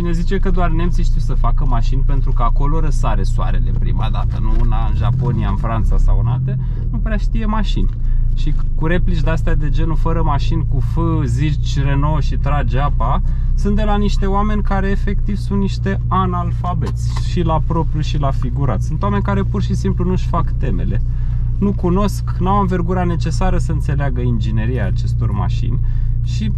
cine zice că doar nemții știu să facă mașini pentru că acolo răsare soarele prima dată, nu una în Japonia, în Franța sau în alte, nu prea știe mașini. Și cu replici de-astea de genul fără mașini, cu F, zici Renault și tragi apa, sunt de la niște oameni care efectiv sunt niște analfabeți, și la propriu și la figurat. Sunt oameni care pur și simplu nu-și fac temele. Nu cunosc, n-au învergura necesară să înțeleagă ingineria acestor mașini și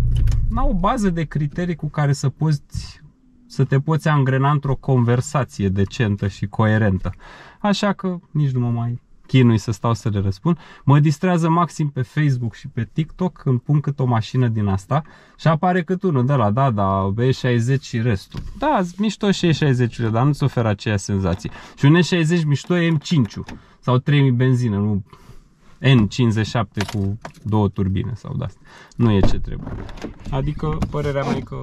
n-au bază de criterii cu care să poți, să te poți angrena într-o conversație decentă și coerentă. Așa că nici nu mă mai chinui să stau să le răspund. Mă distrează maxim pe Facebook și pe TikTok când pun cât o mașină din asta și apare cât unul de la da, E60 și restul. Da, mișto și E60-urile, dar nu-ți oferă aceea senzație. Și un E60 mișto e M5-ul sau 3000 benzină, nu N57 cu 2 turbine sau de astea. Nu e ce trebuie. Adică părerea mea e că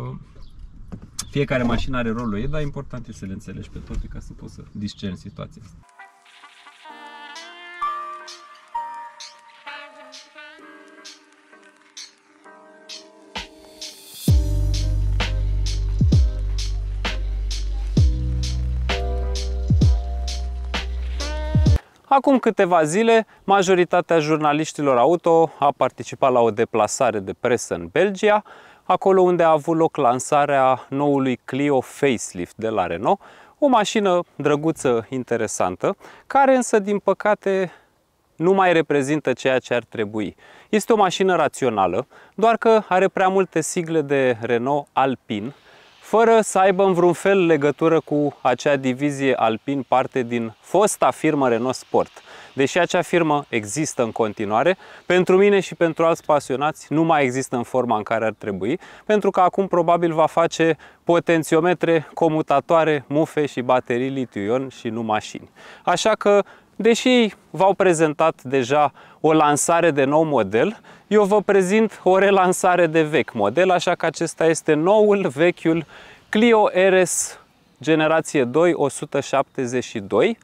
fiecare mașină are rolul ei, dar important e să le înțelegi pe toate ca să poți să discerni situația asta. Acum câteva zile, majoritatea jurnaliștilor auto a participat la o deplasare de presă în Belgia, acolo unde a avut loc lansarea noului Clio Facelift de la Renault, o mașină drăguță, interesantă, care însă, din păcate, nu mai reprezintă ceea ce ar trebui. Este o mașină rațională, doar că are prea multe sigle de Renault Alpine, fără să aibă în vreun fel legătură cu acea divizie Alpine, parte din fosta firmă Renault Sport. Deși acea firmă există în continuare, pentru mine și pentru alți pasionați nu mai există în forma în care ar trebui, pentru că acum probabil va face potențiometre, comutatoare, mufe și baterii litiu-ion și nu mașini. Așa că, deși v-au prezentat deja o lansare de nou model, eu vă prezint o relansare de vechi model, așa că acesta este noul, vechiul Clio RS generație 2 172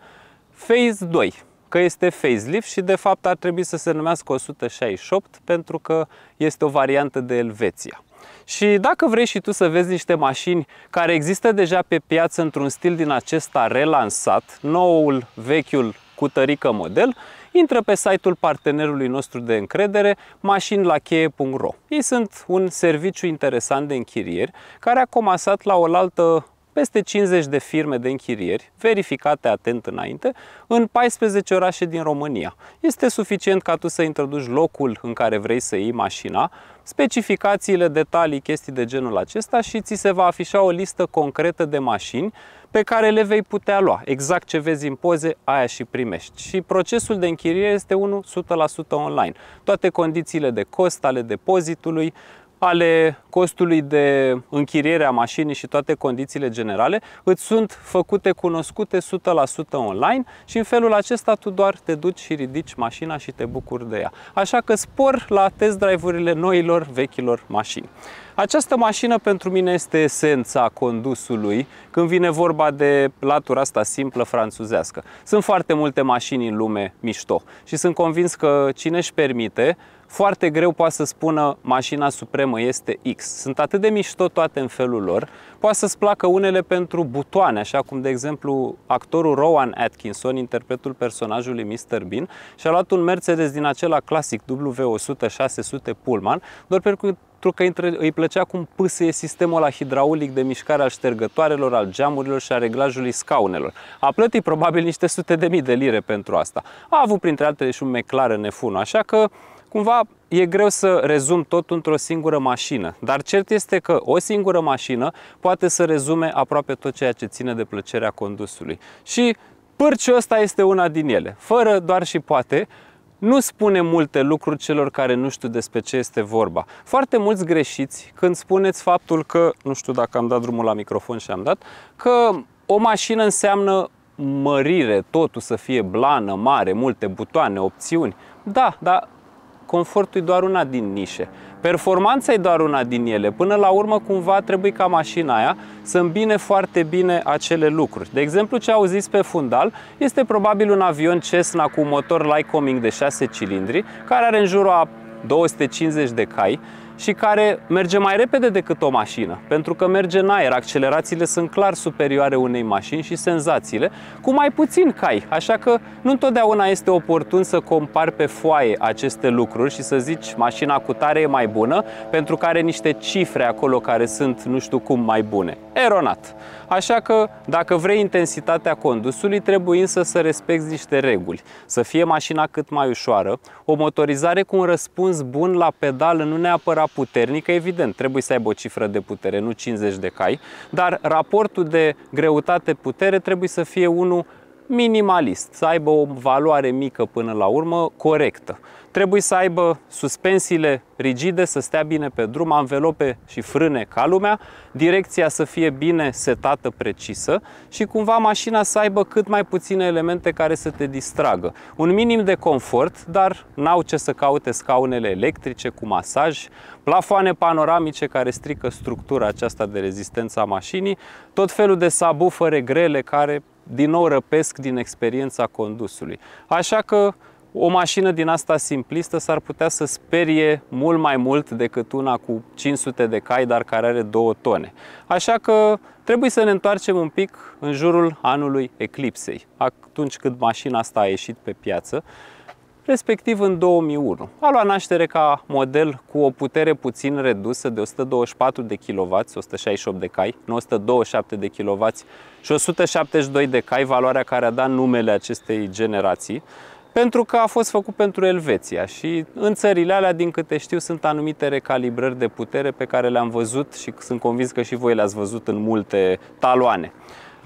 Phase 2, că este facelift și de fapt ar trebui să se numească 168 pentru că este o variantă de Elveția. Și dacă vrei și tu să vezi niște mașini care există deja pe piață într-un stil din acesta relansat, noul, vechiul, cu tărică model, intră pe site-ul partenerului nostru de încredere, mașinilacheie.ro. Ei sunt un serviciu interesant de închirieri, care a comasat la oaltă peste 50 de firme de închirieri, verificate atent înainte, în 14 orașe din România. Este suficient ca tu să introduci locul în care vrei să iei mașina, specificațiile, detalii, chestii de genul acesta și ți se va afișa o listă concretă de mașini pe care le vei putea lua. Exact ce vezi în poze, aia și primești. Și procesul de închiriere este unul 100% online. Toate condițiile de cost, ale depozitului, ale costului de închiriere a mașinii și toate condițiile generale îți sunt făcute cunoscute 100% online și în felul acesta tu doar te duci și ridici mașina și te bucuri de ea. Așa că spor la test drive-urile noilor, vechilor mașini. Această mașină pentru mine este esența condusului când vine vorba de latura asta simplă franțuzească. Sunt foarte multe mașini în lume mișto și sunt convins că cine își permite foarte greu poate să spună mașina supremă este X. Sunt atât de mișto toate în felul lor. Poate să-ți placă unele pentru butoane, așa cum de exemplu actorul Rowan Atkinson, interpretul personajului Mr. Bean, și-a luat un Mercedes din acela clasic W100-600 Pullman, doar pentru că îi plăcea cum pâsâie sistemul ăla hidraulic de mișcare al ștergătoarelor, al geamurilor și a reglajului scaunelor. A plătit probabil niște sute de mii de lire pentru asta. A avut printre altele și un McLaren F1, așa că cumva e greu să rezum tot într-o singură mașină, dar cert este că o singură mașină poate să rezume aproape tot ceea ce ține de plăcerea condusului. Și pârciul ăsta este una din ele. Fără doar și poate, nu spune multe lucruri celor care nu știu despre ce este vorba. Foarte mulți greșiți când spuneți faptul că, nu știu dacă am dat drumul la microfon și am dat, că o mașină înseamnă mărire, totul să fie blană, mare, multe butoane, opțiuni. Da, dar confortul e doar una din nișe. Performanța e doar una din ele. Până la urmă, cumva, trebuie ca mașina aia să îmbine foarte bine acele lucruri. De exemplu, ce auziți pe fundal este probabil un avion Cessna cu motor Lycoming de 6 cilindri, care are în jurul a 250 de cai și care merge mai repede decât o mașină, pentru că merge în aer, accelerațiile sunt clar superioare unei mașini și senzațiile, cu mai puțin cai. Așa că nu întotdeauna este oportun să compari pe foaie aceste lucruri și să zici mașina cu tare e mai bună, pentru că are niște cifre acolo care sunt nu știu cum mai bune. Eronat! Așa că, dacă vrei intensitatea condusului, trebuie însă să respecti niște reguli. Să fie mașina cât mai ușoară, o motorizare cu un răspuns bun la pedală, nu neapărat puternică, evident, trebuie să aibă o cifră de putere, nu 50 de cai, dar raportul de greutate-putere trebuie să fie unul minimalist, să aibă o valoare mică până la urmă, corectă. Trebuie să aibă suspensiile rigide, să stea bine pe drum, anvelope și frâne ca lumea, direcția să fie bine setată, precisă și cumva mașina să aibă cât mai puține elemente care să te distragă. Un minim de confort, dar n-au ce să caute scaunele electrice cu masaj, plafoane panoramice care strică structura aceasta de rezistență a mașinii, tot felul de subwoofere grele care din nou răpesc din experiența condusului. Așa că o mașină din asta simplistă s-ar putea să sperie mult mai mult decât una cu 500 de cai, dar care are 2 tone. Așa că trebuie să ne întoarcem un pic în jurul anului eclipsei, atunci când mașina asta a ieșit pe piață, respectiv în 2001. A luat naștere ca model cu o putere puțin redusă de 124 de kW, 168 de cai, 927 de kW și 172 de cai, valoarea care a dat numele acestei generații, pentru că a fost făcut pentru Elveția și în țările alea, din câte știu, sunt anumite recalibrări de putere pe care le-am văzut și sunt convins că și voi le-ați văzut în multe taloane.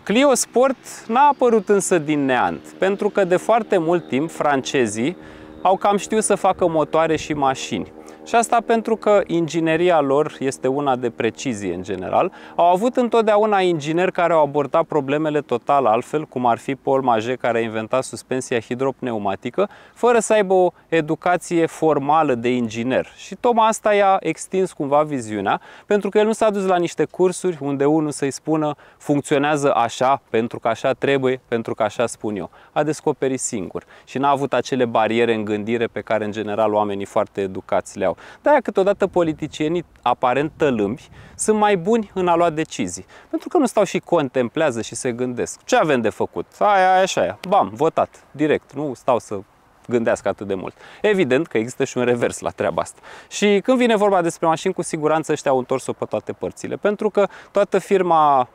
Clio Sport n-a apărut însă din neant, pentru că de foarte mult timp francezii au cam știut să facă motoare și mașini. Și asta pentru că ingineria lor este una de precizie în general. Au avut întotdeauna ingineri care au abordat problemele total altfel, cum ar fi Paul Maget, care a inventat suspensia hidropneumatică, fără să aibă o educație formală de inginer. Și tocmai asta i-a extins cumva viziunea, pentru că el nu s-a dus la niște cursuri unde unul să-i spună funcționează așa, pentru că așa trebuie, pentru că așa spun eu. A descoperit singur și n-a avut acele bariere în gândire pe care în general oamenii foarte educați le au. De-aia câteodată politicienii aparent tălâmbi sunt mai buni în a lua decizii, pentru că nu stau și contemplează și se gândesc. Ce avem de făcut? Aia, așa, aia. Bam, votat, direct. Nu stau să gândească atât de mult. Evident că există și un revers la treaba asta. Și când vine vorba despre mașini, cu siguranță ăștia au întors-o pe toate părțile, pentru că toată firma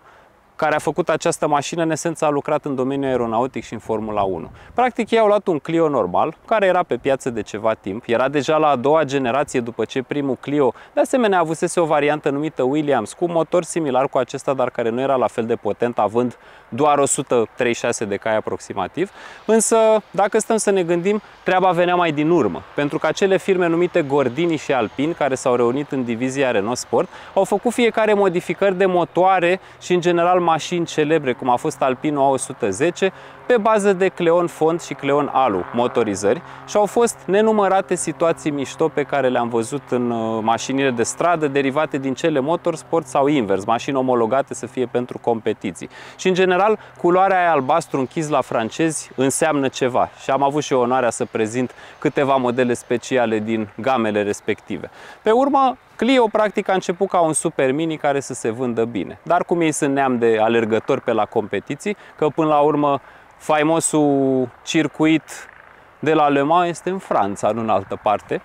care a făcut această mașină, în esență, a lucrat în domeniul aeronautic și în Formula 1. Practic, ei au luat un Clio normal, care era pe piață de ceva timp, era deja la a doua generație după ce primul Clio, de asemenea, avusese o variantă numită Williams, cu un motor similar cu acesta, dar care nu era la fel de potent, având doar 136 de cai aproximativ. Însă, dacă stăm să ne gândim, treaba venea mai din urmă, pentru că acele firme numite Gordini și Alpine, care s-au reunit în divizia Renault Sport, au făcut fiecare modificări de motoare și, în general, mașini celebre, cum a fost Alpine A110, pe bază de Cleon Fond și Cleon Alu, motorizări, și au fost nenumărate situații mișto pe care le-am văzut în mașinile de stradă, derivate din cele motorsport sau invers, mașini omologate să fie pentru competiții. Și în general, culoarea aia albastru închis la francezi înseamnă ceva și am avut și eu onoarea să prezint câteva modele speciale din gamele respective. Pe urmă, Clio practic a început ca un super mini care să se vândă bine, dar cum ei sunt neam de alergători pe la competiții, că până la urmă faimosul circuit de la Le Mans este în Franța, nu în altă parte,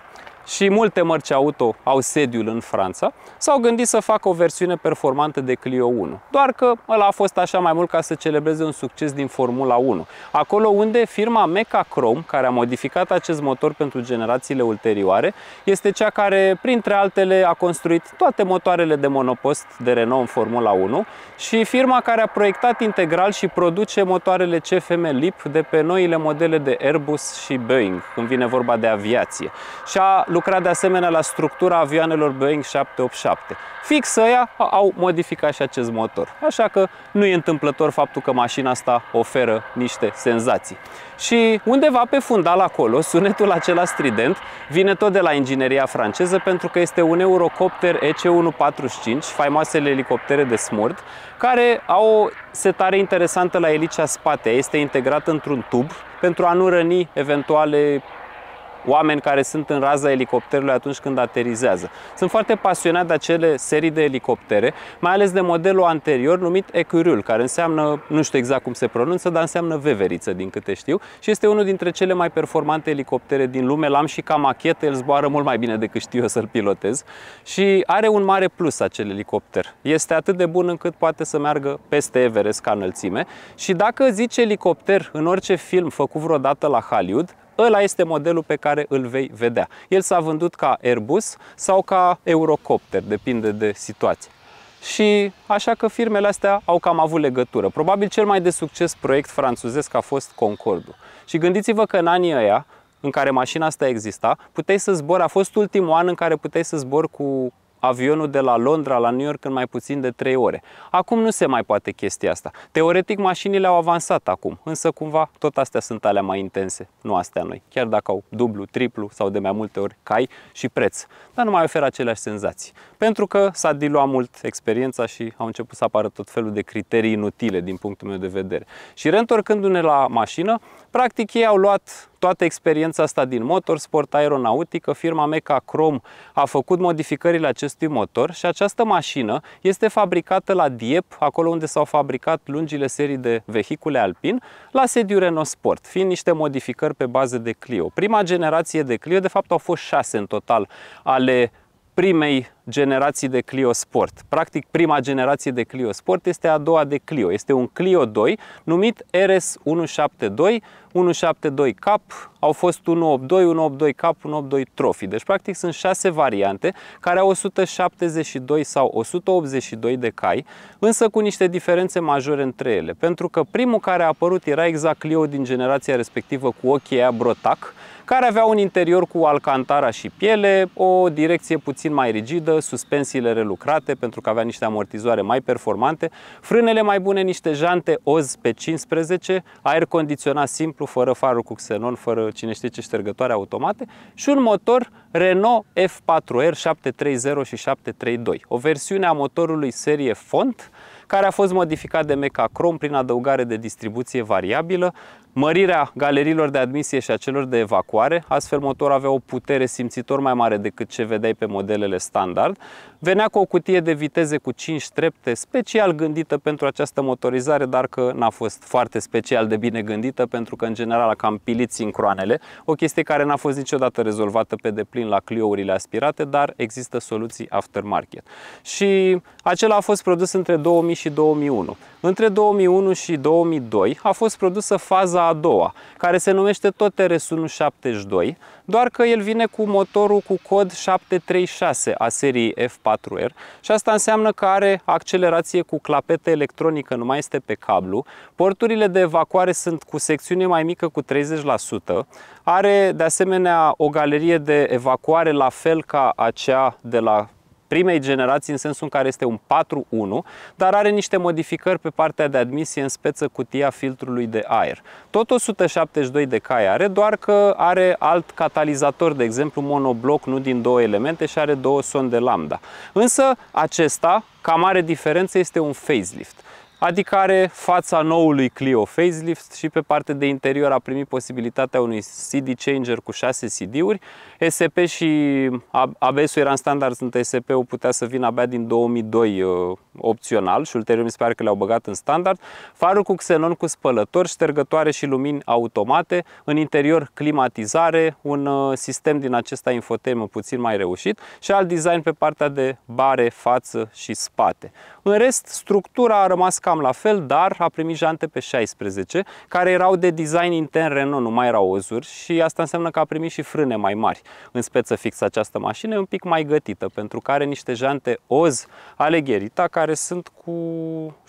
și multe mărci auto au sediul în Franța, s-au gândit să facă o versiune performantă de Clio 1. Doar că ăla a fost așa mai mult ca să celebreze un succes din Formula 1. Acolo unde firma Mechachrome, care a modificat acest motor pentru generațiile ulterioare, este cea care, printre altele, a construit toate motoarele de monopost de Renault în Formula 1 și firma care a proiectat integral și produce motoarele CFM LEAP de pe noile modele de Airbus și Boeing, când vine vorba de aviație. Și a lucrat de asemenea la structura avioanelor Boeing 787. Fix ăia au modificat și acest motor. Așa că nu e întâmplător faptul că mașina asta oferă niște senzații. Și undeva pe fundal acolo, sunetul acela strident vine tot de la ingineria franceză, pentru că este un Eurocopter EC145, faimoasele elicoptere de smurt, care au o setare interesantă la elița spate. Este integrat într-un tub pentru a nu răni eventuale oameni care sunt în raza elicopterului atunci când aterizează. Sunt foarte pasionat de acele serii de elicoptere, mai ales de modelul anterior numit Ecurul, care înseamnă, nu știu exact cum se pronunță, dar înseamnă veveriță din câte știu și este unul dintre cele mai performante elicoptere din lume. L-am și ca machetă, el zboară mult mai bine decât știu eu să-l pilotez și are un mare plus acel elicopter. Este atât de bun încât poate să meargă peste Everest ca înălțime și dacă zici elicopter în orice film făcut vreodată la Hollywood, ăla este modelul pe care îl vei vedea. El s-a vândut ca Airbus sau ca Eurocopter, depinde de situație. Și așa că firmele astea au cam avut legătură. Probabil cel mai de succes proiect franțuzesc a fost Concorde-ul. Și gândiți-vă că în anii ăia, în care mașina asta exista, puteai să zbori, a fost ultimul an în care puteai să zbori cu avionul de la Londra la New York în mai puțin de 3 ore. Acum nu se mai poate chestia asta. Teoretic mașinile au avansat acum, însă cumva tot astea sunt alea mai intense, nu astea noi. Chiar dacă au dublu, triplu sau de mai multe ori cai și preț, dar nu mai oferă aceleași senzații. Pentru că s-a diluat mult experiența și au început să apară tot felul de criterii inutile din punctul meu de vedere. Și reîntorcându-ne la mașină, practic ei au luat toată experiența asta din motorsport, aeronautică, firma Meca Chrome a făcut modificările acestui motor și această mașină este fabricată la Dieppe, acolo unde s-au fabricat lungile serii de vehicule alpin, la sediul Renault Sport, fiind niște modificări pe bază de Clio. Prima generație de Clio, de fapt au fost 6 în total ale primei generații de Clio Sport. Practic, prima generație de Clio Sport este a doua de Clio. Este un Clio 2 numit RS172, 172K, au fost 182, 182K, 182 Trophy. Deci, practic, sunt 6 variante care au 172 sau 182 de cai, însă cu niște diferențe majore între ele. Pentru că primul care a apărut era exact Clio din generația respectivă cu ochii aia Brotac, care avea un interior cu alcantara și piele, o direcție puțin mai rigidă, suspensiile relucrate pentru că avea niște amortizoare mai performante, frânele mai bune, niște jante OZ pe 15, aer condiționat simplu, fără farul cu xenon, fără cine știe ce ștergătoare automate și un motor Renault F4R 730 și 732, o versiune a motorului serie Font, care a fost modificat de Meca Chrome prin adăugare de distribuție variabilă, mărirea galeriilor de admisie și a celor de evacuare, astfel motorul avea o putere simțitor mai mare decât ce vedeai pe modelele standard. Venea cu o cutie de viteze cu 5 trepte, special gândită pentru această motorizare, dar că n-a fost foarte special de bine gândită, pentru că în general a cam pilit sincroanele, o chestie care n-a fost niciodată rezolvată pe deplin la Clio-urile aspirate, dar există soluții aftermarket. Și acela a fost produs între 2000 și 2001. Între 2001 și 2002 a fost produsă faza a doua, care se numește tot RS172, doar că el vine cu motorul cu cod 736 a seriei F4R și asta înseamnă că are accelerație cu clapete electronică, nu mai este pe cablu, porturile de evacuare sunt cu secțiune mai mică cu 30%, are de asemenea o galerie de evacuare la fel ca acea de la primei generații, în sensul în care este un 4.1, dar are niște modificări pe partea de admisie, în speță cutia filtrului de aer. Tot 172 de cai are, doar că are alt catalizator, de exemplu monobloc, nu din 2 elemente și are 2 sonde lambda. Însă acesta, ca mare diferență, este un facelift. Adică are fața noului Clio facelift și pe partea de interior a primit posibilitatea unui CD changer cu 6 CD-uri. ESP și ABS-ul era în standard, sunt ESP-ul putea să vină abia din 2002 opțional și ulterior mi se pare că le-au băgat în standard. Farul cu xenon cu spălător, ștergătoare și lumini automate, în interior climatizare, un sistem din acesta infotainment puțin mai reușit și alt design pe partea de bare, față și spate. În rest, structura a rămas cam la fel, dar a primit jante pe 16, care erau de design intern Renault, nu mai erau ozuri și asta înseamnă că a primit și frâne mai mari. În speță fix această mașină e un pic mai gătită, pentru că are niște jante OZ ale Gherita, care sunt cu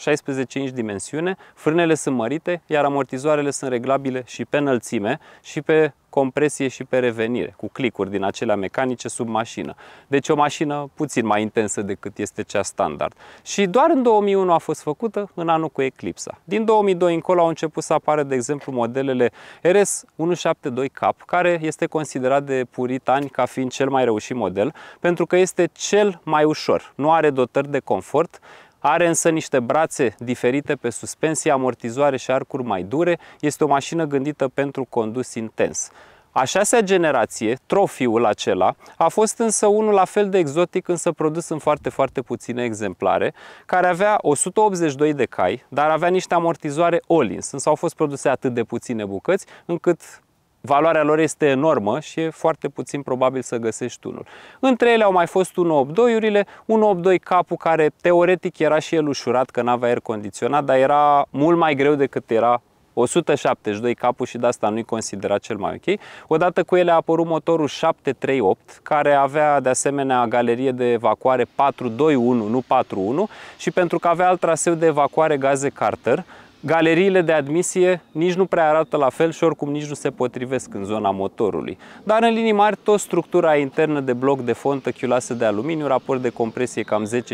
16,5 dimensiune, frânele sunt mărite, iar amortizoarele sunt reglabile și pe înălțime și pe compresie și pe revenire, cu clicuri din acelea mecanice sub mașină. Deci o mașină puțin mai intensă decât este cea standard. Și doar în 2001 a fost făcută, în anul cu eclipsa. Din 2002 încolo au început să apară, de exemplu, modelele RS172K, care este considerat de puritani ca fiind cel mai reușit model, pentru că este cel mai ușor, nu are dotări de confort, are însă niște brațe diferite pe suspensie, amortizoare și arcuri mai dure. Este o mașină gândită pentru condus intens. A șasea generație, trofiul acela, a fost însă unul la fel de exotic, însă produs în foarte puține exemplare, care avea 182 de cai, dar avea niște amortizoare Olins, însă au fost produse atât de puține bucăți, încât valoarea lor este enormă și e foarte puțin probabil să găsești unul. Între ele au mai fost 182-urile, 182 capul, care teoretic era și el ușurat, că n-avea aer condiționat, dar era mult mai greu decât era 172 capul și de asta nu-i considera cel mai ok. Odată cu ele a apărut motorul 738, care avea de asemenea galerie de evacuare 421, nu 41, și pentru că avea alt traseu de evacuare gaze Carter, galeriile de admisie nici nu prea arată la fel și oricum nici nu se potrivesc în zona motorului. Dar în linii mari tot structura internă de bloc de fontă chiulasă de aluminiu, raport de compresie cam 10:5:1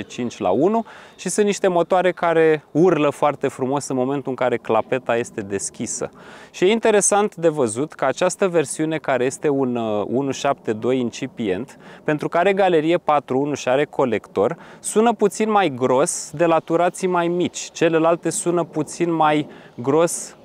și sunt niște motoare care urlă foarte frumos în momentul în care clapeta este deschisă. Și e interesant de văzut că această versiune, care este un 172 incipient, pentru care galerie 41 și are colector, sună puțin mai gros de la turații mai mici. Celelalte sună puțin mai gros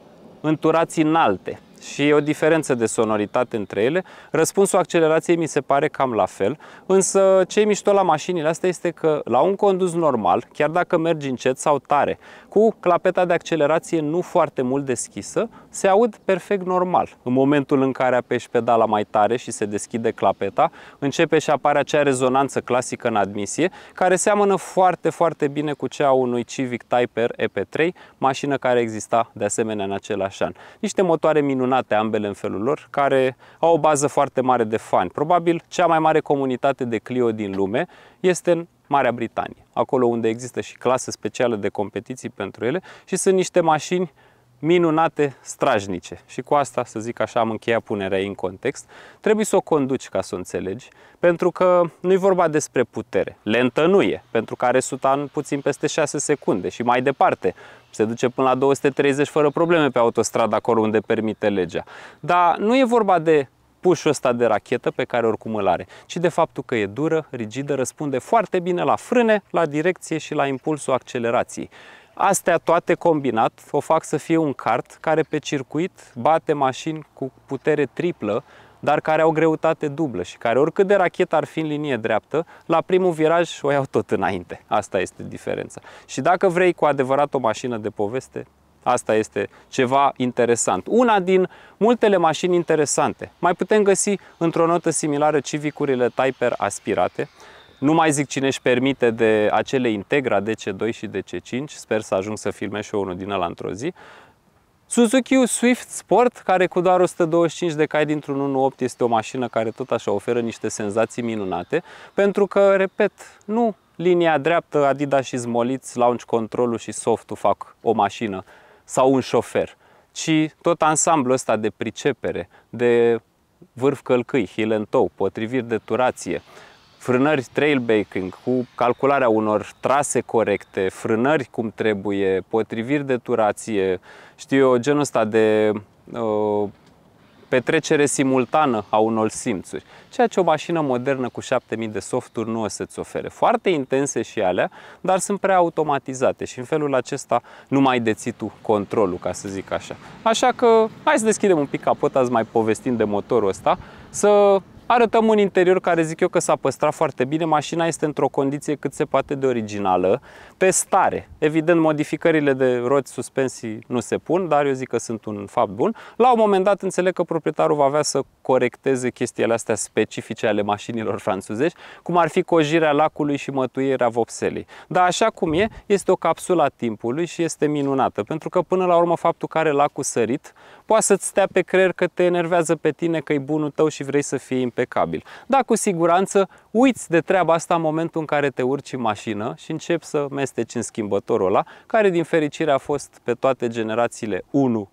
în turații înalte și e o diferență de sonoritate între ele. Răspunsul accelerației mi se pare cam la fel, însă ce e mișto la mașinile astea este că la un condus normal, chiar dacă mergi încet sau tare, cu clapeta de accelerație nu foarte mult deschisă, se aud perfect normal. În momentul în care apeși pedala mai tare și se deschide clapeta, începe și apare acea rezonanță clasică în admisie, care seamănă foarte bine cu cea a unui Civic Type R EP3, mașină care exista de asemenea în același an. Niște motoare minunate, ambele în felul lor, care au o bază foarte mare de fani. Probabil cea mai mare comunitate de Clio din lume este în Marea Britanie, acolo unde există și clasă specială de competiții pentru ele și sunt niște mașini minunate, strașnice. Și cu asta, să zic așa, am încheiat punerea ei în context. Trebuie să o conduci ca să o înțelegi, pentru că nu e vorba despre putere. Lentă nu e, pentru că are 100 puțin peste 6 secunde și mai departe. Se duce până la 230 fără probleme pe autostradă, acolo unde permite legea. Dar nu e vorba de pușul ăsta de rachetă pe care oricum îl are, ci de faptul că e dură, rigidă, răspunde foarte bine la frâne, la direcție și la impulsul accelerației. Astea toate combinat o fac să fie un kart care pe circuit bate mașini cu putere triplă, dar care au greutate dublă și care, oricât de rachetă ar fi în linie dreaptă, la primul viraj o iau tot înainte. Asta este diferența. Și dacă vrei cu adevărat o mașină de poveste, asta este ceva interesant. Una din multele mașini interesante. Mai putem găsi într-o notă similară Civicurile Type R aspirate. Nu mai zic cine își permite de acele Integra DC2 și DC5. Sper să ajung să filmez și eu unul din ăla într-o zi. Suzuki Swift Sport, care cu doar 125 de cai dintr-un 1.8 este o mașină care tot așa oferă niște senzații minunate, pentru că, repet, nu linia dreaptă, Adidas și Smoliți, launch control-ul și soft-ul fac o mașină sau un șofer, ci tot ansamblul ăsta de pricepere, de vârf călcâi, heel and toe, potriviri de turație, frânări trail braking cu calcularea unor trase corecte, frânări cum trebuie, potriviri de turație, știu eu, genul ăsta de petrecere simultană a unor simțuri. Ceea ce o mașină modernă cu 7000 de softuri nu o să-ți ofere. Foarte intense și alea, dar sunt prea automatizate și în felul acesta nu mai deții tu controlul, ca să zic așa. Așa că hai să deschidem un pic capota, azi mai povestim de motorul ăsta, să arătăm un interior care zic eu că s-a păstrat foarte bine. Mașina este într-o condiție cât se poate de originală, pe stare. Evident, modificările de roți, suspensii nu se pun, dar eu zic că sunt un fapt bun. La un moment dat înțeleg că proprietarul va avea să corecteze chestiile astea specifice ale mașinilor franțuzești, cum ar fi cojirea lacului și mătuierea vopselei. Dar așa cum e, este o capsulă a timpului și este minunată, pentru că până la urmă faptul că are lacul sărit poate să-ți stea pe creier că te enervează pe tine, că e bunul tău și vrei să fii impecabil. Dar cu siguranță uiți de treaba asta în momentul în care te urci în mașină și începi să mesteci în schimbătorul ăla, care din fericire a fost pe toate generațiile 1,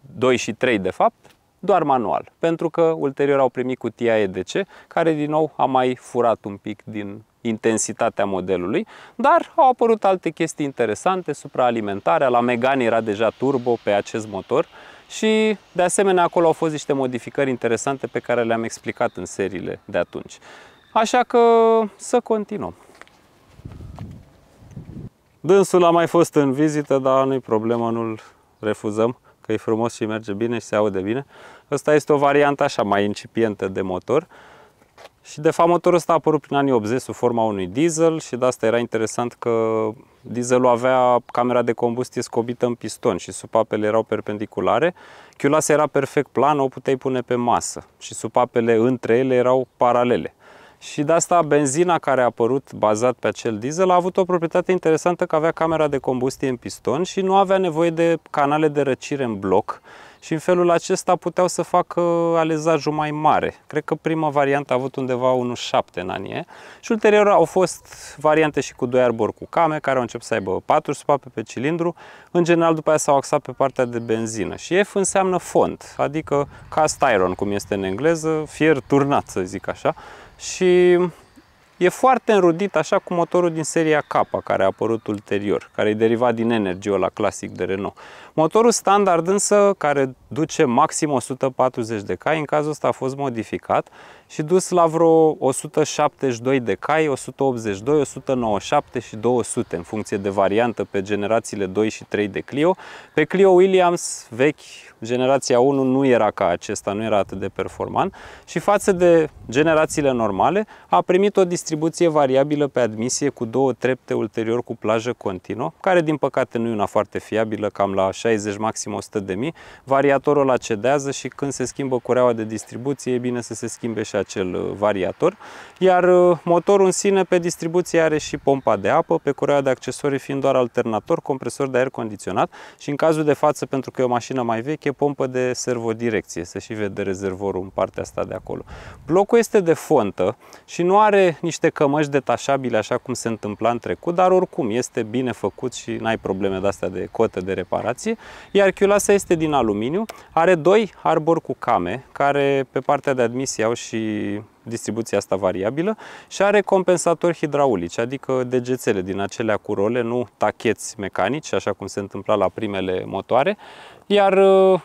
2 și 3 de fapt, doar manual. Pentru că ulterior au primit cutia EDC, care din nou a mai furat un pic din intensitatea modelului, dar au apărut alte chestii interesante, supraalimentarea, la Megane era deja turbo pe acest motor. Și de asemenea acolo au fost niște modificări interesante pe care le-am explicat în seriile de atunci. Așa că să continuăm. Dânsul a mai fost în vizită, dar nu-i problemă, nu-l refuzăm, că că e frumos și merge bine și se aude bine. Asta este o variantă așa mai incipientă de motor. Și de fapt motorul ăsta a apărut prin anii 80 sub forma unui diesel și de asta era interesant că dieselul avea camera de combustie scobită în piston și supapele erau perpendiculare. Chiulasa era perfect plană, o puteai pune pe masă și supapele între ele erau paralele. Și de asta benzina care a apărut bazat pe acel diesel a avut o proprietate interesantă că avea camera de combustie în piston și nu avea nevoie de canale de răcire în bloc. Și în felul acesta puteau să facă alezajul mai mare. Cred că prima variantă a avut undeva 1.7 în anii. Și ulterior au fost variante și cu 2 arbori cu came, care au început să aibă 4 supape pe cilindru. În general după aia s-au axat pe partea de benzină. Și F înseamnă fond, adică cast iron, cum este în engleză, fier turnat, să zic așa. Și e foarte înrudit, așa cu motorul din seria K, care a apărut ulterior, care e derivat din Energy-ul ăla clasic de Renault. Motorul standard însă, care duce maxim 140 de cai, în cazul ăsta a fost modificat și dus la vreo 172 de cai, 182, 197 și 200, în funcție de variantă pe generațiile 2 și 3 de Clio. Pe Clio Williams vechi, generația 1 nu era ca acesta, nu era atât de performant și față de generațiile normale a primit o distribuție variabilă pe admisie cu 2 trepte ulterior cu plajă continuă, care din păcate nu e una foarte fiabilă, cam la 60, maxim 100 de mii. Variatorul ăla cedează și când se schimbă cureaua de distribuție, e bine să se schimbe și acel variator. Iar motorul în sine pe distribuție are și pompa de apă, pe cureaua de accesorii fiind doar alternator, compresor de aer condiționat și în cazul de față, pentru că e o mașină mai veche, pompă de servodirecție, se și vede rezervorul în partea asta de acolo. Blocul este de fontă și nu are niște cămăși detașabile așa cum se întâmpla în trecut, dar oricum este bine făcut și n-ai probleme de astea de cotă de reparație. Iar chiulasa este din aluminiu, are 2 arbori cu came, care pe partea de admisie au și distribuția asta variabilă și are compensatori hidraulici, adică degețele din acelea cu role, nu tacheți mecanici, așa cum se întâmpla la primele motoare. Iar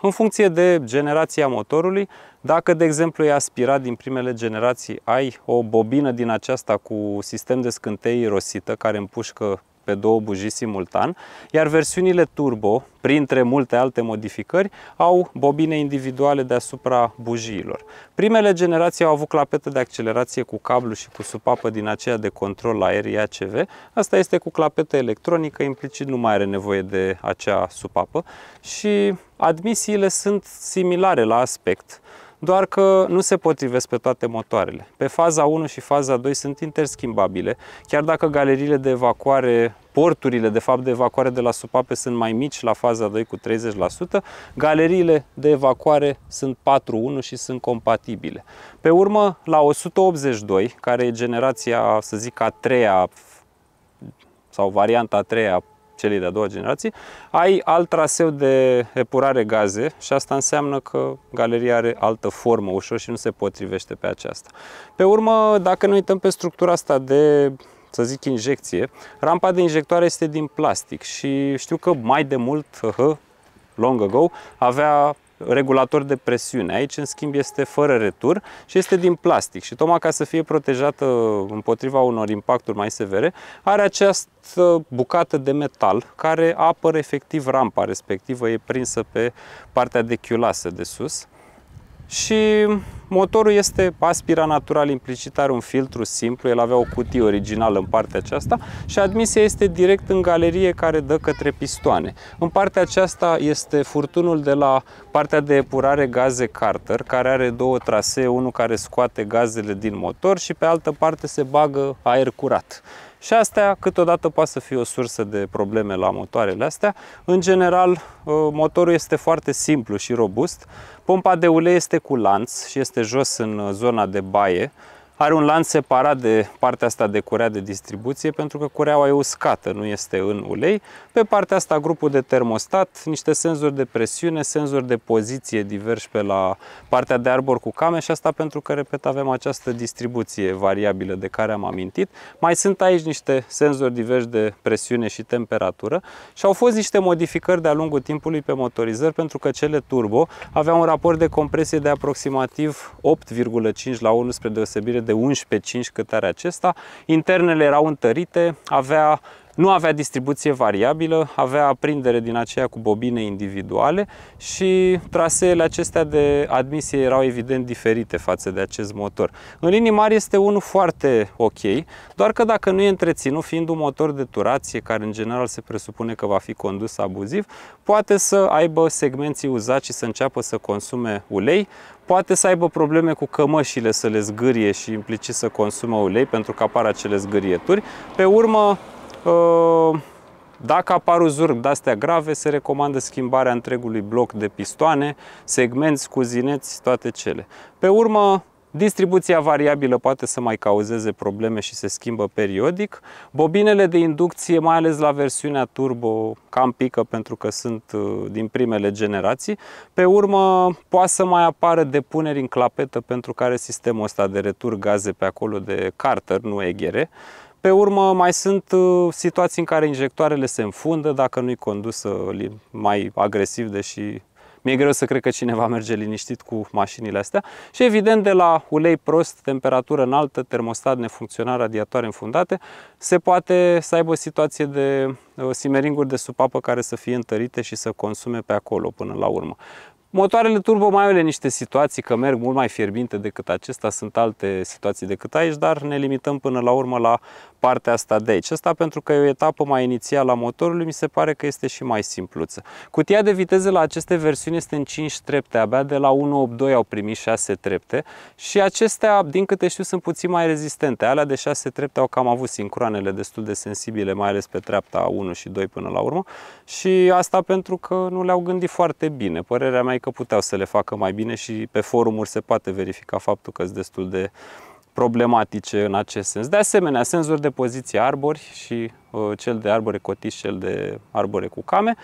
în funcție de generația motorului, dacă de exemplu e aspirat din primele generații, ai o bobină din aceasta cu sistem de scântei rosită care împușcă pe 2 bujii simultan, iar versiunile turbo, printre multe alte modificări, au bobine individuale deasupra bujiilor. Primele generații au avut clapetă de accelerație cu cablu și cu supapă din aceea de control la RIACV. Asta este cu clapetă electronică, implicit nu mai are nevoie de acea supapă și admisiile sunt similare la aspect, doar că nu se potrivesc pe toate motoarele. Pe faza 1 și faza 2 sunt interschimbabile, chiar dacă galeriile de evacuare, porturile de fapt de evacuare de la supape sunt mai mici la faza 2 cu 30%, galeriile de evacuare sunt 4.1 și sunt compatibile. Pe urmă, la 182, care e generația, să zic, a treia sau varianta a treia, celei de-a doua generație, ai alt traseu de epurare gaze și asta înseamnă că galeria are altă formă ușor și nu se potrivește pe aceasta. Pe urmă, dacă ne uităm pe structura asta de, să zic, injecție, rampa de injectoare este din plastic și știu că mai de mult, long ago, avea regulator de presiune. Aici, în schimb, este fără retur și este din plastic. Și tocmai ca să fie protejată împotriva unor impacturi mai severe, are această bucată de metal care apără efectiv rampa respectivă, e prinsă pe partea de chiulasă de sus. Și motorul este aspirat natural, implicit are un filtru simplu, el avea o cutie originală în partea aceasta și admisia este direct în galerie care dă către pistoane. În partea aceasta este furtunul de la partea de epurare gaze Carter, care are 2 trasee, unul care scoate gazele din motor și pe altă parte se bagă aer curat. Și astea câteodată poate să fie o sursă de probleme la motoarele astea. În general, motorul este foarte simplu și robust. Pompa de ulei este cu lanț și este jos în zona de baie. Are un lanț separat de partea asta de curea de distribuție pentru că cureaua e uscată, nu este în ulei. Pe partea asta grupul de termostat, niște senzori de presiune, senzori de poziție diversi pe la partea de arbor cu came și asta pentru că, repet, avem această distribuție variabilă de care am amintit. Mai sunt aici niște senzori diversi de presiune și temperatură și au fost niște modificări de-a lungul timpului pe motorizări pentru că cele turbo aveau un raport de compresie de aproximativ 8,5 la 1 spre deosebire de 11,5 cât are acesta, internele erau întărite, avea Nu avea distribuție variabilă, avea aprindere din aceea cu bobine individuale și traseele acestea de admisie erau evident diferite față de acest motor. În linii mari este unul foarte ok, doar că dacă nu e întreținut, fiind un motor de turație care în general se presupune că va fi condus abuziv, poate să aibă segmenții uzați și să înceapă să consume ulei, poate să aibă probleme cu cămășile să le zgârie și implicit să consumă ulei pentru că apar acele zgârieturi. Pe urmă, dacă apar uzurc de-astea grave, se recomandă schimbarea întregului bloc de pistoane, segmenți, cuzineți, toate cele. Pe urmă, distribuția variabilă poate să mai cauzeze probleme și se schimbă periodic. Bobinele de inducție, mai ales la versiunea turbo, cam pică pentru că sunt din primele generații. Pe urmă, poate să mai apară depuneri în clapetă pentru că are sistemul ăsta de retur gaze pe acolo de cárter, nu eghere. Pe urmă, mai sunt situații în care injectoarele se înfundă dacă nu-i condusă mai agresiv, deși mi-e greu să cred că cineva merge liniștit cu mașinile astea. Și evident, de la ulei prost, temperatură înaltă, termostat nefuncțional, radiatoare înfundate, se poate să aibă o situație de simeringuri de sub apă care să fie întărite și să consume pe acolo până la urmă. Motoarele turbo mai au niște situații că merg mult mai fierbinte decât acesta, sunt alte situații decât aici, dar ne limităm până la urmă la partea asta de aici. Asta pentru că e o etapă mai inițială a motorului, mi se pare că este și mai simpluță. Cutia de viteze la aceste versiuni este în 5 trepte, abia de la 1.8.2 au primit 6 trepte și acestea, din câte știu, sunt puțin mai rezistente. Alea de 6 trepte au cam avut sincroanele destul de sensibile, mai ales pe treapta 1 și 2 până la urmă, și asta pentru că nu le-au gândit foarte bine. Părerea mea e că puteau să le facă mai bine și pe forumuri se poate verifica faptul că sunt destul de problematice în acest sens. De asemenea, senzori de poziție arbori și cel de arbore cotit și cel de arbore cu came.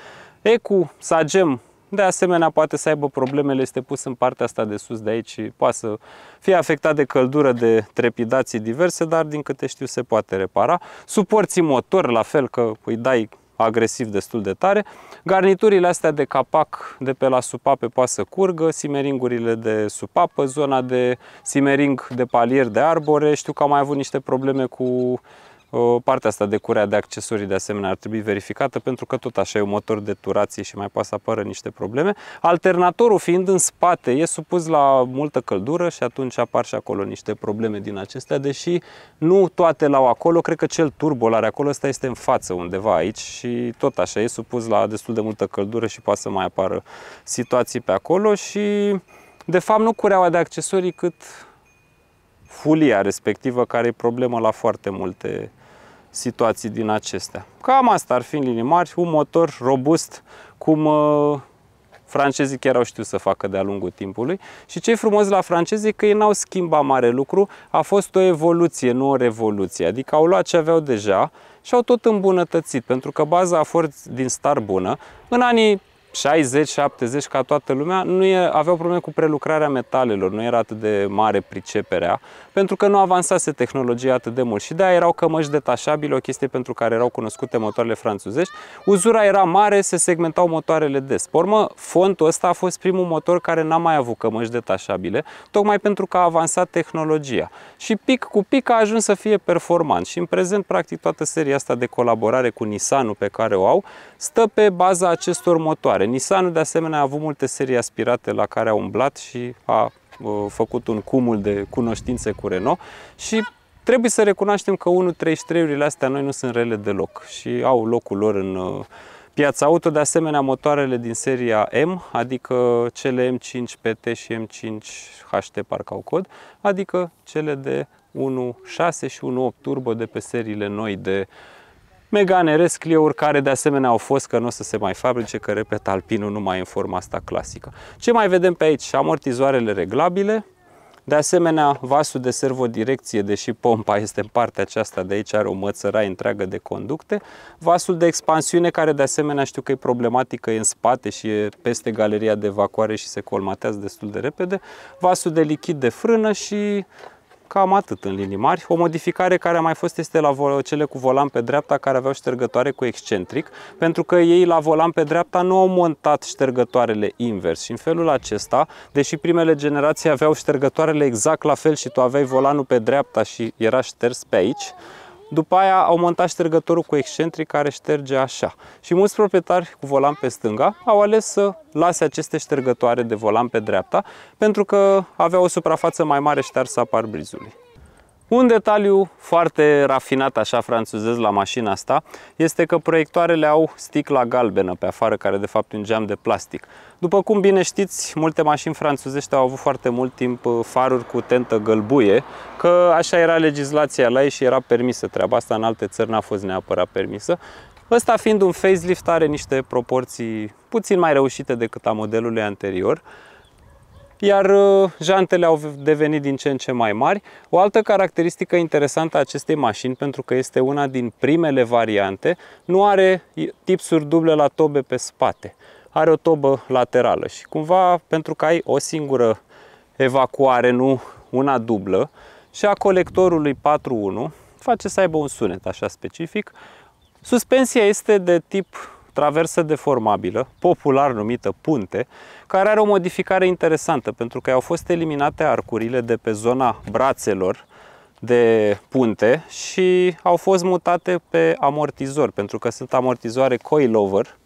Ecu, Sagem, de asemenea, poate să aibă problemele, este pus în partea asta de sus de aici și poate să fie afectat de căldură, de trepidații diverse, dar din câte știu se poate repara. Suporții motor, la fel, că îi dai agresiv destul de tare. Garniturile astea de capac de pe la supape poate să curgă, simeringurile de supapă, zona de simering de palier de arbore. Știu că am mai avut niște probleme cu partea asta de curea de accesorii, de asemenea ar trebui verificată pentru că tot așa e un motor de turație și mai poate să apară niște probleme. Alternatorul, fiind în spate, e supus la multă căldură și atunci apar și acolo niște probleme din acestea, deși nu toate l-au acolo, cred că cel turbo l-are acolo, ăsta este în față undeva aici și tot așa e supus la destul de multă căldură și poate să mai apară situații pe acolo și de fapt nu cureaua de accesorii cât fulia respectivă care e problemă la foarte multe situații din acestea. Cam asta ar fi în linii mari, un motor robust, cum francezii chiar au știut să facă de-a lungul timpului. Și ce e frumos la francezii că ei n-au schimbat mare lucru, a fost o evoluție, nu o revoluție. Adică au luat ce aveau deja și au tot îmbunătățit, pentru că baza a fost din start bună. În anii 60-70, ca toată lumea, aveau probleme cu prelucrarea metalelor, nu era atât de mare priceperea, pentru că nu avansase tehnologia atât de mult și de-aia erau cămăși detașabile, o chestie pentru care erau cunoscute motoarele franțuzești. Uzura era mare, se segmentau motoarele des. Pe urmă, Fontul ăsta a fost primul motor care n-a mai avut cămăși detașabile, tocmai pentru că a avansat tehnologia. Și pic cu pic a ajuns să fie performant și în prezent, practic, toată seria asta de colaborare cu Nissan-ul pe care o au, stă pe baza acestor motoare. Nissanul de asemenea a avut multe serii aspirate la care a umblat și a făcut un cumul de cunoștințe cu Renault și trebuie să recunoaștem că 1.33-urile astea noi nu sunt rele deloc și au locul lor în piața auto. De asemenea, motoarele din seria M, adică cele M5 PT și M5 HT parcă au cod, adică cele de 1.6 și 1.8 turbo de pe seriile noi de Megane, RS, Clio-uri, care de asemenea au fost, că nu o să se mai fabrice, că repet, Alpinul nu mai e în forma asta clasică. Ce mai vedem pe aici? Amortizoarele reglabile, de asemenea vasul de servodirecție, deși pompa este în partea aceasta de aici, are o mățăraie întreagă de conducte. Vasul de expansiune, care de asemenea știu că e problematică, e în spate și e peste galeria de evacuare și se colmatează destul de repede. Vasul de lichid de frână și cam atât în linii mari. O modificare care a mai fost este la cele cu volan pe dreapta, care aveau ștergătoare cu excentric, pentru că ei la volan pe dreapta nu au montat ștergătoarele invers și în felul acesta, deși primele generații aveau ștergătoarele exact la fel și tu aveai volanul pe dreapta și era șters pe aici, După aia au montat ștergătorul cu excentric care șterge așa. Și mulți proprietari cu volan pe stânga au ales să lase aceste ștergătoare de volan pe dreapta pentru că aveau o suprafață mai mare ștearsă a parbrizului. Un detaliu foarte rafinat, așa franțuzez, la mașina asta este că proiectoarele au sticla galbenă pe afară, care de fapt e un geam de plastic. După cum bine știți, multe mașini franțuzești au avut foarte mult timp faruri cu tentă gălbuie, că așa era legislația la ei și era permisă treaba asta, în alte țări n-a fost neapărat permisă. Ăsta fiind un facelift, are niște proporții puțin mai reușite decât a modelului anterior. Iar jantele au devenit din ce în ce mai mari. O altă caracteristică interesantă a acestei mașini, pentru că este una din primele variante, nu are tipsuri duble la tobe pe spate. Are o tobă laterală și cumva, pentru că ai o singură evacuare, nu una dublă, și a colectorului 4.1 face să aibă un sunet așa specific. Suspensia este de tip traversă deformabilă, popular numită punte, care are o modificare interesantă pentru că au fost eliminate arcurile de pe zona brațelor de punte și au fost mutate pe amortizori, pentru că sunt amortizoare coilover,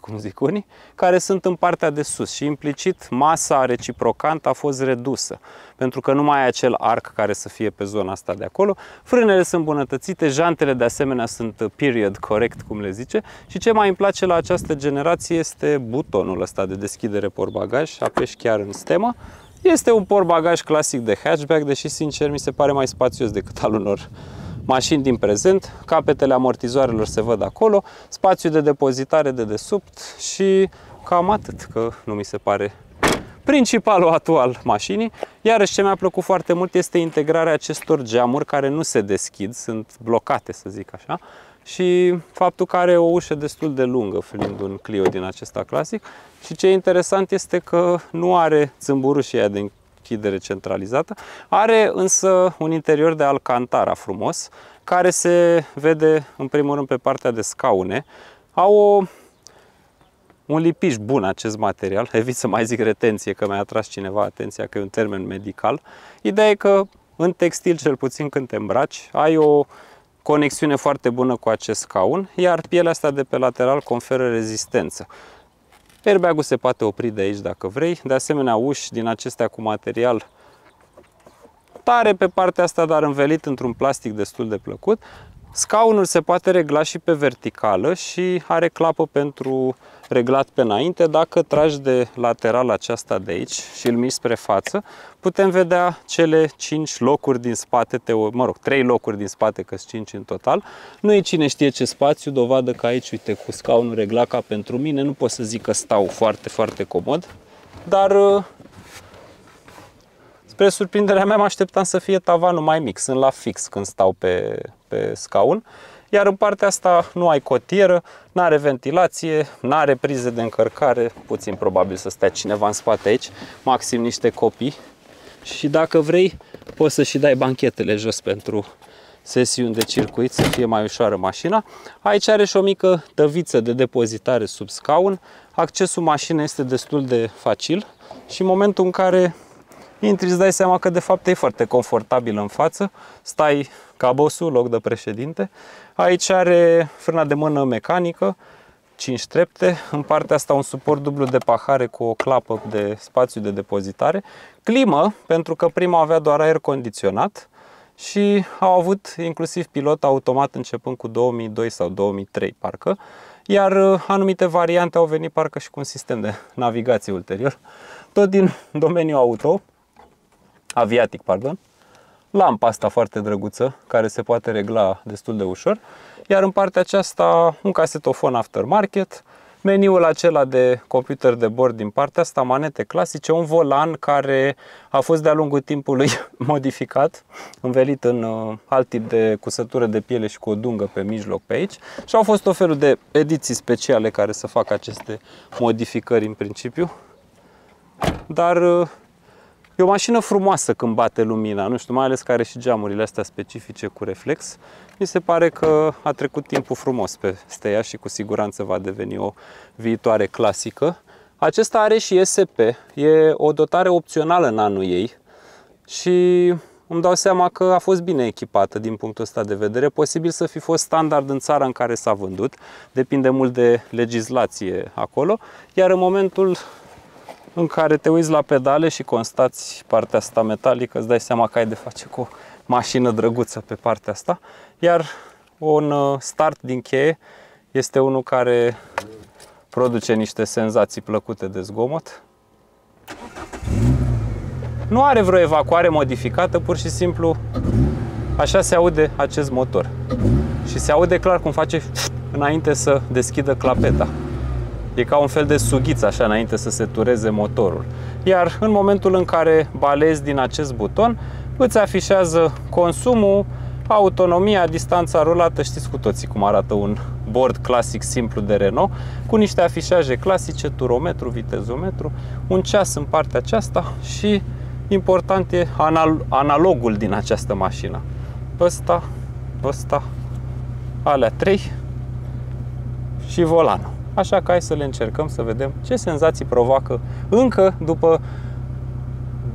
cum zic unii, care sunt în partea de sus și implicit masa reciprocantă a fost redusă, pentru că nu mai ai acel arc care să fie pe zona asta de acolo. Frânele sunt îmbunătățite, jantele de asemenea sunt period corect, cum le zice, și ce mai îmi place la această generație este butonul ăsta de deschidere portbagaj, apeși chiar în stemă. Este un portbagaj clasic de hatchback, deși sincer mi se pare mai spațios decât al unor mașini din prezent. Capetele amortizoarelor se văd acolo, spațiu de depozitare de desubt și cam atât, că nu mi se pare principalul atu al mașinii. Iarăși ce mi-a plăcut foarte mult este integrarea acestor geamuri care nu se deschid, sunt blocate, să zic așa, și faptul că are o ușă destul de lungă, fiind un Clio din acesta clasic. Și ce e interesant este că nu are țâmburușii de închidere centralizată, are însă un interior de alcantara frumos, care se vede în primul rând pe partea de scaune. Au un lipiș bun acest material, evit să mai zic retenție, că mi-a atras cineva atenția că e un termen medical. Ideea e că în textil, cel puțin când te îmbraci, ai o conexiune foarte bună cu acest scaun, iar pielea asta de pe lateral conferă rezistență. Airbag-ul se poate opri de aici dacă vrei, de asemenea uși din acestea cu material tare pe partea asta, dar învelit într-un plastic destul de plăcut. Scaunul se poate regla și pe verticală și are clapă pentru reglat pe înainte. Dacă tragi de lateral aceasta de aici și îl miști spre față, putem vedea cele 5 locuri din spate, mă rog, 3 locuri din spate, că sunt 5 în total. Nu e cine știe ce spațiu, dovadă că aici, uite, cu scaunul reglat ca pentru mine, nu pot să zic că stau foarte, foarte comod, dar spre surprinderea mea, mă așteptam să fie tavanul mai mic, sunt la fix când stau pe scaun. Iar în partea asta nu ai cotieră, nu are ventilație, nu are prize de încărcare, puțin probabil să stea cineva în spate aici, maxim niște copii. Și dacă vrei, poți să și dai banchetele jos pentru sesiuni de circuit, să fie mai ușoară mașina. Aici are și o mică tăviță de depozitare sub scaun. Accesul mașinii este destul de facil și în momentul în care intri, îți dai seama că de fapt e foarte confortabil în față, stai ca bossul, loc de președinte. Aici are frâna de mână mecanică, 5 trepte, în partea asta un suport dublu de pahare cu o clapă de spațiu de depozitare, climă, pentru că prima avea doar aer condiționat și au avut inclusiv pilot automat începând cu 2002 sau 2003 parcă, iar anumite variante au venit parcă și cu un sistem de navigație ulterior, tot din domeniul auto. Aviatic, pardon. Lampa asta foarte drăguță, care se poate regla destul de ușor. Iar în partea aceasta, un casetofon aftermarket, meniul acela de computer de bord din partea asta, manete clasice, un volan care a fost de-a lungul timpului modificat, învelit în alt tip de cusătură de piele și cu o dungă pe mijloc pe aici. Și au fost tot felul de ediții speciale care să facă aceste modificări în principiu. Dar e o mașină frumoasă când bate lumina, nu știu, mai ales că are și geamurile astea specifice cu reflex. Mi se pare că a trecut timpul frumos peste ea și cu siguranță va deveni o viitoare clasică. Acesta are și ESP, e o dotare opțională în anul ei și îmi dau seama că a fost bine echipată din punctul ăsta de vedere. Posibil să fi fost standard în țara în care s-a vândut, depinde mult de legislație acolo, iar în momentul în care te uiți la pedale și constați partea asta metalică, îți dai seama că ai de face cu o mașină drăguță pe partea asta, iar un start din cheie este unul care produce niște senzații plăcute de zgomot. Nu are vreo evacuare modificată, pur și simplu așa se aude acest motor. Și se aude clar cum face înainte să deschidă clapeta. E ca un fel de sughiță așa înainte să se tureze motorul. Iar în momentul în care balezi din acest buton, îți afișează consumul, autonomia, distanța rulată, știți cu toții cum arată un board clasic simplu de Renault, cu niște afișaje clasice, turometru, vitezometru, un ceas în partea aceasta și important e analogul din această mașină. Ăsta, alea 3 și volanul. Așa că hai să le încercăm să vedem ce senzații provoacă încă după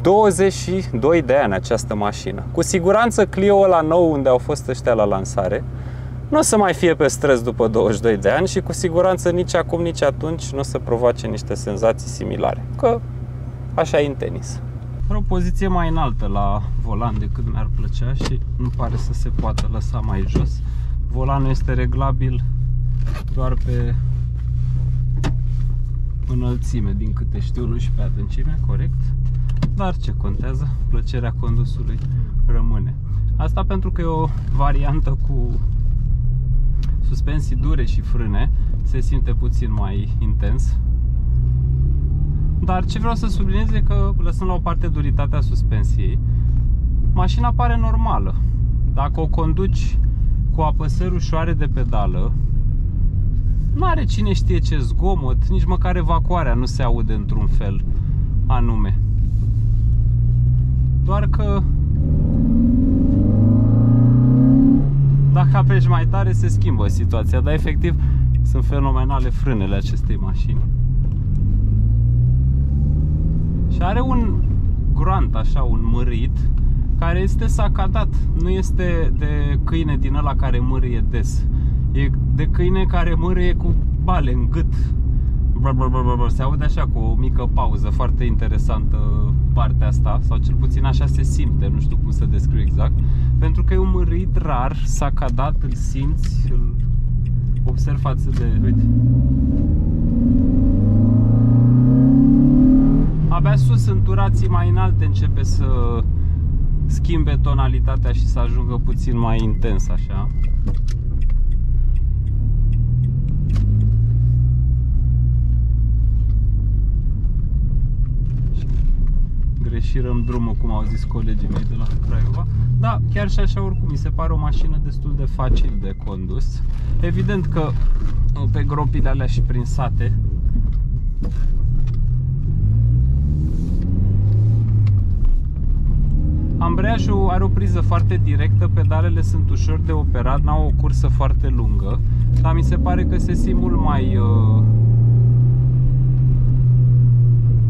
22 de ani această mașină. Cu siguranță Clio-ul ăla nou unde au fost ăștia la lansare nu o să mai fie pe străzi după 22 de ani și cu siguranță nici acum, nici atunci nu o să provoace niște senzații similare. Că așa e în tenis. O poziție mai înaltă la volan decât mi-ar plăcea și nu pare să se poată lăsa mai jos. Volanul este reglabil doar pe înălțime, din câte știu, nu și pe adâncime, corect. Dar ce contează? Plăcerea condusului rămâne. Asta pentru că e o variantă cu suspensii dure și frâne, se simte puțin mai intens. Dar ce vreau să subliniez e că, lăsând la o parte duritatea suspensiei, mașina pare normală. Dacă o conduci cu apăsări ușoare de pedală, nu are cine știe ce zgomot, nici măcar evacuarea nu se aude într-un fel anume. Doar că dacă apeși mai tare se schimbă situația, dar efectiv sunt fenomenale frânele acestei mașini. Și are un groant așa, un mârit, care este sacadat, nu este de câine din ăla care mârie des. E de câine care mârie cu bale în gât. Se aude așa cu o mică pauză, foarte interesantă partea asta, sau cel puțin așa se simte, nu știu cum să descriu exact, pentru că e un mârit rar, sacadat, îl simți, îl observ față de... Uite. Abia sus, în turații mai înalte, începe să schimbe tonalitatea și să ajungă puțin mai intens așa. Greșirăm drumul, cum au zis colegii mei de la Craiova. Da, chiar și așa oricum mi se pare o mașină destul de facil de condus. Evident că pe gropile alea și prin sate ambreiajul are o priză foarte directă, pedalele sunt ușor de operat, n-au o cursă foarte lungă, dar mi se pare că se simt mult mai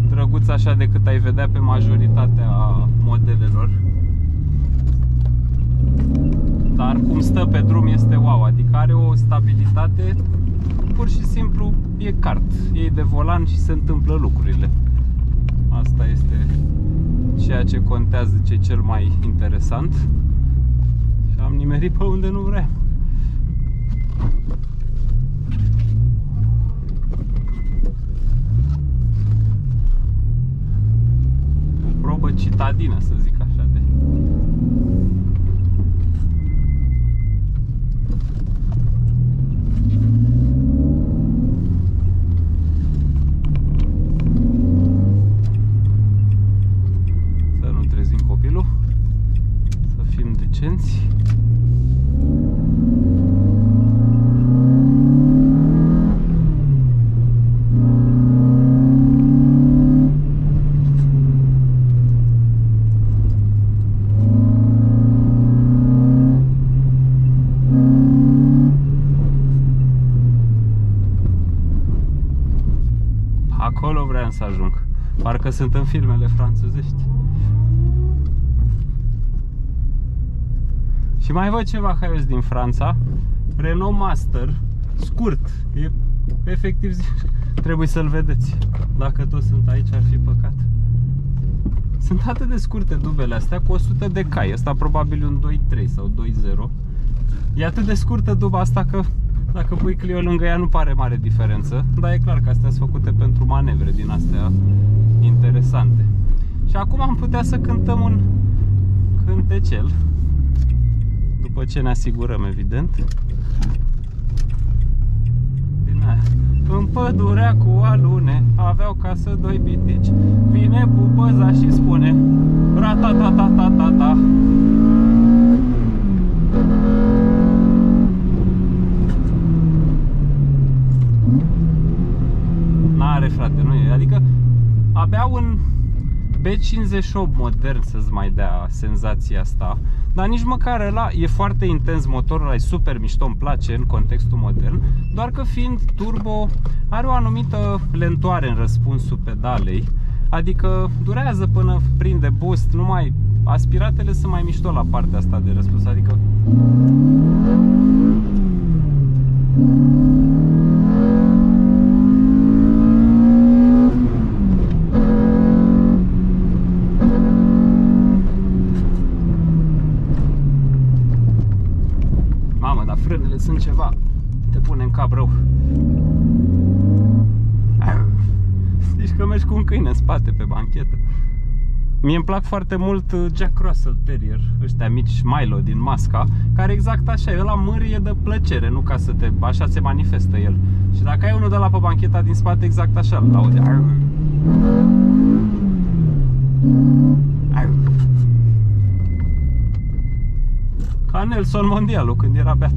drăguț așa decât ai vedea pe majoritatea modelelor. Dar cum stă pe drum este wow, adică are o stabilitate, pur și simplu e kart, iei de volan și se întâmplă lucrurile. Asta este ceea ce contează, ce e cel mai interesant. Și am nimerit pe unde nu vreau. O probă citadină, să zic așa de. Acolo vreau să ajung. Parcă sunt în filmele franțuzești. Și mai văd ceva haios din Franța, Renault Master, scurt, e efectiv, trebuie să-l vedeți. Dacă toți sunt aici, ar fi păcat. Sunt atât de scurte dubele astea, cu 100 de cai, asta probabil un 2.3 sau 2.0. E atât de scurtă duba asta că dacă pui Clio lângă ea nu pare mare diferență, dar e clar că astea sunt făcute pentru manevre din astea interesante. Și acum am putea să cântăm un cântecel, după ce ne asigurăm, evident. Din aia. În pădurea cu alune aveau casă doi pitici. Vine pupăza și spune ra-ta-ta-ta-ta-ta-ta. N-are, frate, nu e. Adică abia un B58 modern să-ți mai dea senzația asta. Dar nici măcar ăla, e foarte intens motorul ăla, e super mișto, îmi place în contextul modern. Doar că fiind turbo, are o anumită lentoare în răspunsul pedalei. Adică durează până prinde boost, numai aspiratele sunt mai mișto la partea asta de răspuns. Adică frânele sunt ceva, te pune în cap rău. Zici că mergi cu un câine în spate pe banchetă. Mie îmi plac foarte mult Jack Russell Terrier, ăștia mici Milo din Masca, care exact așa, ăla mârie de plăcere, nu ca să te... așa se manifestă el. Și dacă ai unul de la pe bancheta din spate, exact așa îl aude. Ca Nelson Mondialu când era beat.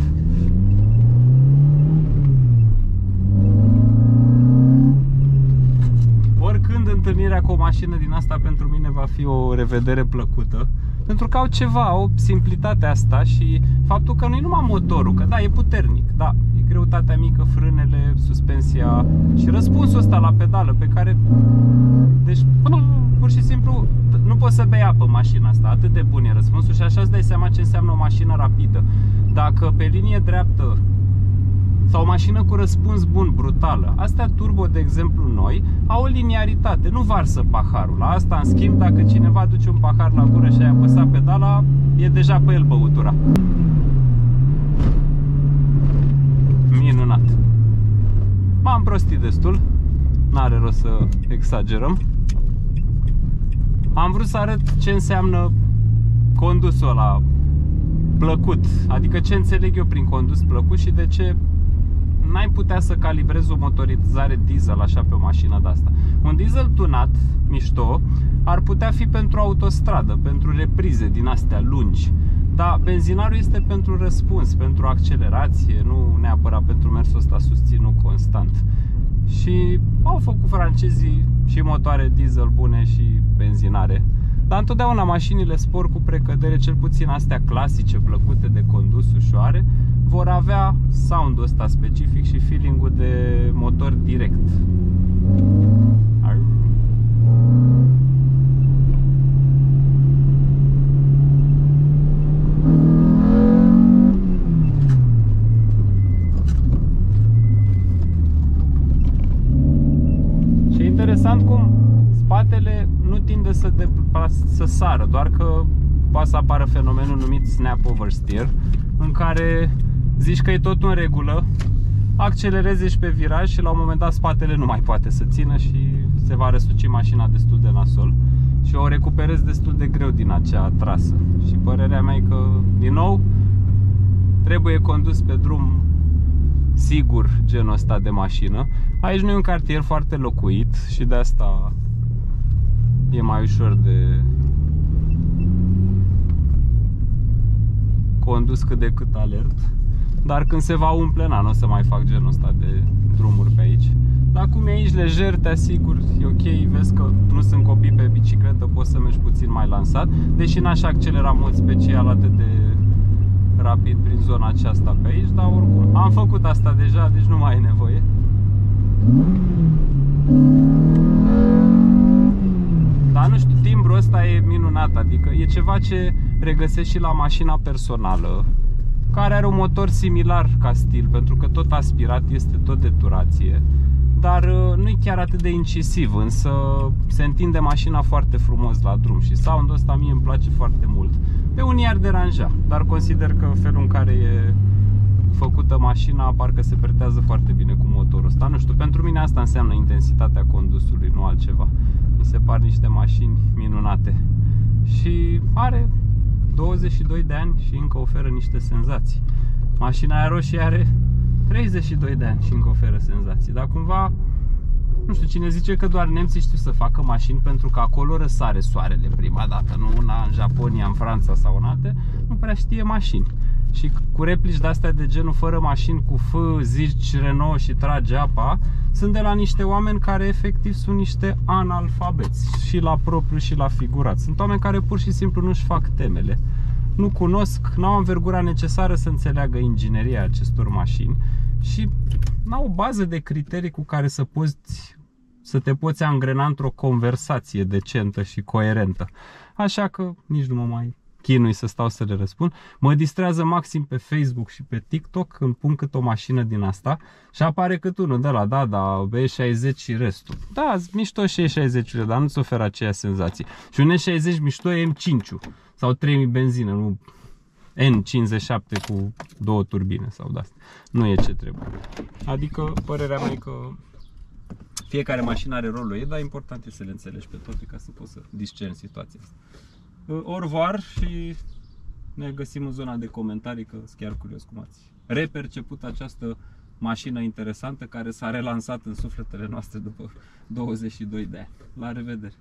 Oricând întâlnirea cu o mașină din asta pentru mine va fi o revedere plăcută, pentru că au ceva, o simplitate asta și faptul că nu-i numai motorul, că da, e puternic, da, e greutatea mică, frânele, suspensia și răspunsul ăsta la pedală pe care... Deci, pur și simplu, nu poți să bei apă mașina asta, atât de bun e răspunsul și așa îți dai seama ce înseamnă o mașină rapidă. Dacă pe linie dreaptă sau o mașină cu răspuns bun, brutală, astea turbo, de exemplu noi, au o liniaritate, nu varsă paharul. La asta, în schimb, dacă cineva duce un pahar la gură și ai apăsat pedala, e deja pe el băutura. Minunat! M-am prostit destul, n-are rost să exagerăm. Am vrut să arăt ce înseamnă condusul ăla plăcut, adică ce înțeleg eu prin condus plăcut și de ce n-ai putea să calibrezi o motorizare diesel așa pe o mașină de asta. Un diesel tunat, mișto, ar putea fi pentru autostradă, pentru reprize din astea lungi, dar benzinarul este pentru răspuns, pentru accelerație, nu neapărat pentru mersul ăsta susținut constant. Și au făcut francezii și motoare diesel bune și benzinare. Dar întotdeauna mașinile sport cu precădere, cel puțin astea clasice, plăcute de condus, ușoare, vor avea sound-ul ăsta specific și feeling-ul de motor direct. Și interesant cum spatele nu tinde să sară, doar că poate să apară fenomenul numit snap oversteer, în care zici că e tot în regulă, accelerezi și pe viraj și la un moment dat spatele nu mai poate să țină și se va răsuci mașina destul de nasol și o recuperezi destul de greu din acea trasă. Și părerea mea e că, din nou, trebuie condus pe drum sigur genul ăsta de mașină. Aici nu e un cartier foarte locuit și de asta e mai ușor de condus cât de cât alert. Dar când se va umple, na, nu o să mai fac genul ăsta de drumuri pe aici. Dar cum e aici lejer, te asigur, e ok, vezi că nu sunt copii pe bicicletă, poți să mergi puțin mai lansat. Deși n-aș accelera mult special atât de rapid prin zona aceasta pe aici, dar oricum am făcut asta deja, deci nu mai e nevoie. Dar nu știu, timbrul ăsta e minunat, adică e ceva ce regăsesc și la mașina personală, care are un motor similar ca stil, pentru că tot aspirat este, tot de turație, dar nu e chiar atât de incisiv, însă se întinde mașina foarte frumos la drum și sound-ul ăsta mie îmi place foarte mult. Pe unii ar deranja, dar consider că felul în care e făcută mașina parcă se pretează foarte bine cu motorul ăsta. Nu știu, pentru mine asta înseamnă intensitatea condusului, nu altceva. Mi se par niște mașini minunate. Și are 22 de ani și încă oferă niște senzații. Mașina aia roșie are 32 de ani și încă oferă senzații. Dar cumva, nu știu, cine zice că doar nemții știu să facă mașini pentru că acolo răsare soarele prima dată, nu una în Japonia, în Franța sau în alte, nu prea știe mașini. Și cu replici de-astea de genul fără mașini, cu F, zici Renault și trage apa, sunt de la niște oameni care efectiv sunt niște analfabeți, și la propriu și la figurat. Sunt oameni care pur și simplu nu-și fac temele, nu cunosc, n-au învergura necesară să înțeleagă ingineria acestor mașini și n-au o bază de criterii cu care să te poți angrena într-o conversație decentă și coerentă. Așa că nici nu mă mai chinui să stau să le răspund. Mă distrează maxim pe Facebook și pe TikTok când pun cât o mașină din asta și apare cât unul de la, da, E60 și restul. Da, mișto și E60-urile, dar nu-ți oferă aceea senzație. Și un E60 mișto e M5-ul sau 3000 benzină, nu N57 cu două turbine sau de-astea. Nu e ce trebuie. Adică, părerea mea e că fiecare mașină are rolul ei, dar important e să le înțelegi pe toate ca să poți să discerni situația asta. Au revoir și ne găsim în zona de comentarii, că sunt chiar curios cum ați reperceput această mașină interesantă care s-a relansat în sufletele noastre după 22 de ani. La revedere!